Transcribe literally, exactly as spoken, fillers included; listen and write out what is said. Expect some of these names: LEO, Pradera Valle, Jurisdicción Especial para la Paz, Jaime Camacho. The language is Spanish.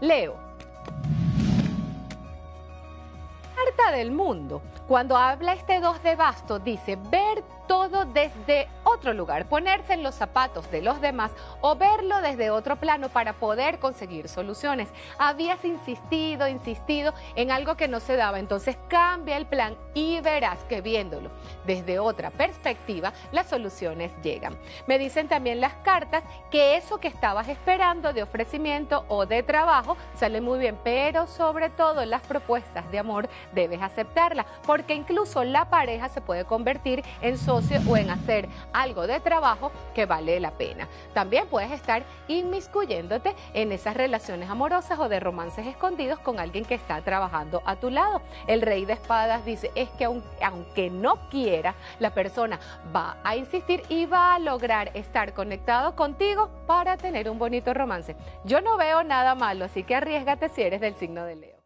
Leo. Carta del mundo. Cuando habla este dos de bastos, dice ver todo desde otro lugar, ponerse en los zapatos de los demás o verlo desde otro plano para poder conseguir soluciones. Habías insistido, insistido en algo que no se daba, entonces cambia el plan y verás que viéndolo desde otra perspectiva, las soluciones llegan. Me dicen también las cartas que eso que estabas esperando de ofrecimiento o de trabajo sale muy bien, pero sobre todo las propuestas de amor debes aceptarlas, porque incluso la pareja se puede convertir en socio o en hacer algo de trabajo que vale la pena. También puedes estar inmiscuyéndote en esas relaciones amorosas o de romances escondidos con alguien que está trabajando a tu lado. El rey de espadas dice es que aun, aunque no quiera, la persona va a insistir y va a lograr estar conectado contigo para tener un bonito romance. Yo no veo nada malo, así que arriésgate si eres del signo de Leo.